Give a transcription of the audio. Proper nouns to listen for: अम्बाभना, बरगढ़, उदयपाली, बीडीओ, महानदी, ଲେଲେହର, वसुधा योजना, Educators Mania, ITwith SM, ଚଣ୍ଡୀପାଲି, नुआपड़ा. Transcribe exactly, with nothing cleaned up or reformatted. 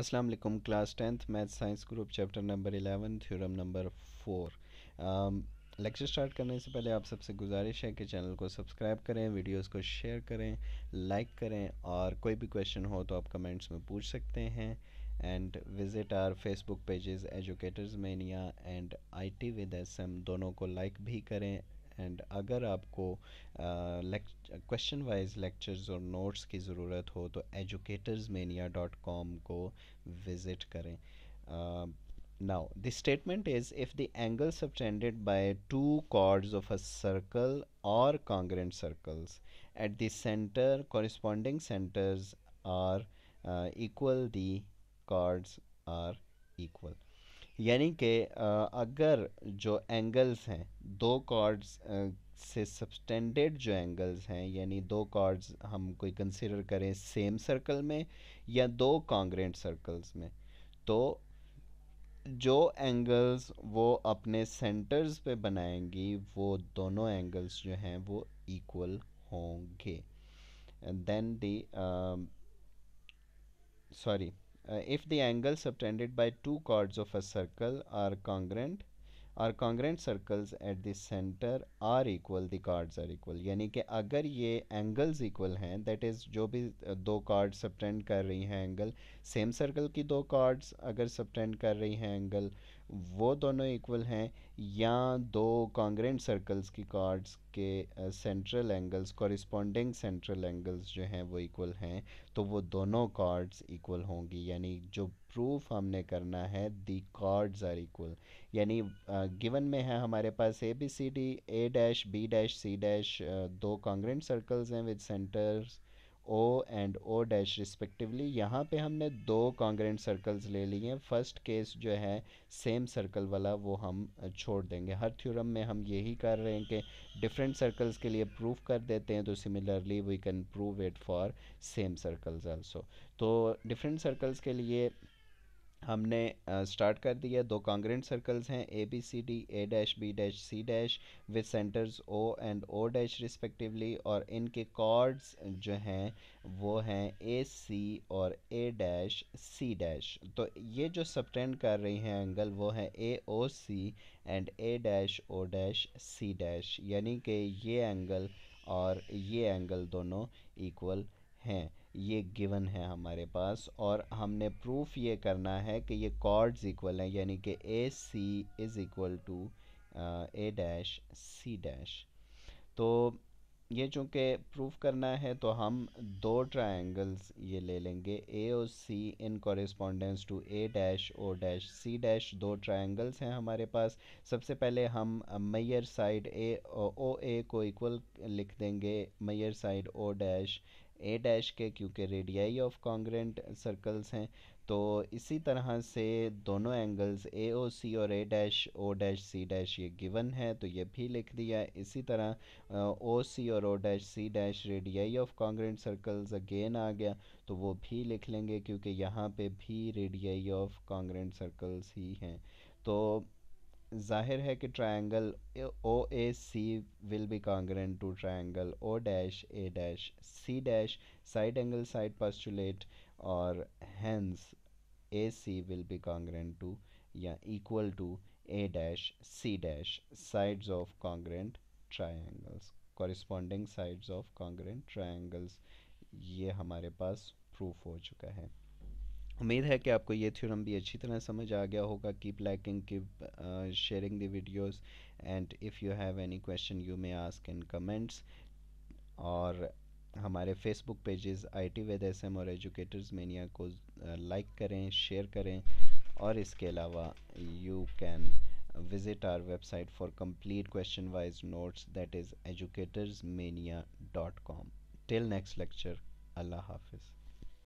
अस्सलाम वालेकुम class tenth math science group chapter number eleven theorem number four. Lecture start करने से पहले आप सबसे गुजारिश है कि चैनल को सब्सक्राइब करें, वीडियोस को शेयर करें, लाइक करें और कोई भी क्वेश्चन हो तो आप कमेंट्स में पूछ सकते हैं। And visit our Facebook pages educators mania and IT with SM, दोनों को लाइक भी करें। एंड अगर आपको क्वेश्चन वाइज लेक्चर्स और नोट्स की ज़रूरत हो तो educators mania dot com को विज़िट करें। Now this statement is if the angle subtended by two chords of a circle और congruent circles at the center corresponding centers are equal, the chords are equal. यानी कि अगर जो angles हैं दो chords से सबटेंडेड जो एंगल्स हैं, यानी दो कॉर्ड्स हम कोई कंसीडर करें सेम सर्कल में या दो कॉन्ग्रेंट सर्कल्स में, तो जो एंगल्स वो अपने सेंटर्स पे बनाएंगी वो दोनों एंगल्स जो हैं वो इक्वल होंगे। Then the sorry Uh, if the angle subtended by two chords of a circle are congruent और congruent circles at the center are equal, the chords are equal। यानी कि अगर ये angles equal हैं, that is जो भी दो chords subtend कर रही हैं angle, same circle की दो chords अगर subtend कर रही हैं angle, वो दोनों equal हैं, या दो congruent circles की chords के uh, central angles, corresponding central angles जो हैं वो equal हैं, तो वो दोनों chords equal होंगी। यानी जो प्रूफ हमने करना है दी कॉर्ड्स आर इक्वल, यानी गिवन में है हमारे पास A B C D, A dash B dash C dash, दो कॉन्ग्रेंट सर्कल्स हैं with centers O and O dash respectively. यहाँ पे हमने दो कॉन्ग्रेंट सर्कल्स ले लिए हैं। फर्स्ट केस जो है सेम सर्कल वाला वो हम छोड़ देंगे। हर थ्योरम में हम यही कर रहे हैं कि डिफरेंट सर्कल्स के लिए प्रूव कर देते हैं, तो similarly we can prove it for same circles also. तो डिफरेंट सर्कल्स के लिए हमने स्टार्ट uh, कर दिया। दो कॉन्ग्रेंट सर्कल्स हैं A B C D, A dash B dash C dash with centers O and O dash respectively, और इनके कॉर्ड्स जो हैं वो हैं ए सी और ए डैश सी डैश। तो ये जो सबटेंड कर रही हैं एंगल वो है A O C and A dash O dash C dash, यानी कि ये एंगल और ये एंगल दोनों इक्वल हैं। ये गिवन है हमारे पास और हमने प्रूफ ये करना है कि ये कॉर्ड्स इक्वल हैं, यानी कि A C is equal to A dash C dash. तो ये चूँकि प्रूफ करना है तो हम दो ट्रायंगल्स ये ले लेंगे, A O C in correspondence to A dash O dash C dash. दो ट्रायंगल्स हैं हमारे पास। सबसे पहले हम मेयर साइड ए ओ ए को इक्वल लिख देंगे मेयर side O dash A dash के, क्योंकि रेडियाई ऑफ कॉन्ग्रेंट सर्कल्स हैं। तो इसी तरह से दोनों एंगल्स ए ओ सी और A dash O dash C dash ये गिवन है, तो ये भी लिख दिया। इसी तरह ओ सी और O dash C dash radii of congruent circles again आ गया, तो वो भी लिख लेंगे क्योंकि यहाँ पे भी रेडियाई ऑफ कॉन्ग्रेंट सर्कल्स ही हैं। तो जाहिर है कि triangle O A C will be congruent to triangle O dash A dash C dash, side angle side postulate, और hence A C will be congruent to या equal to A dash C dash, sides of congruent triangles, corresponding sides of congruent triangles. ये हमारे पास proof हो चुका है। उम्मीद है कि आपको ये थ्योरम भी अच्छी तरह समझ आ गया होगा। Keep liking, keep sharing the videos, and if you have any question you may ask in comments. और हमारे Facebook pages IT with SM और एजुकेटर्स मेनिया को लाइक uh, करें, शेयर करें, और इसके अलावा you can visit our website for complete question wise notes, that is educators mania dot com। Till next lecture, अल्लाह हाफिज़।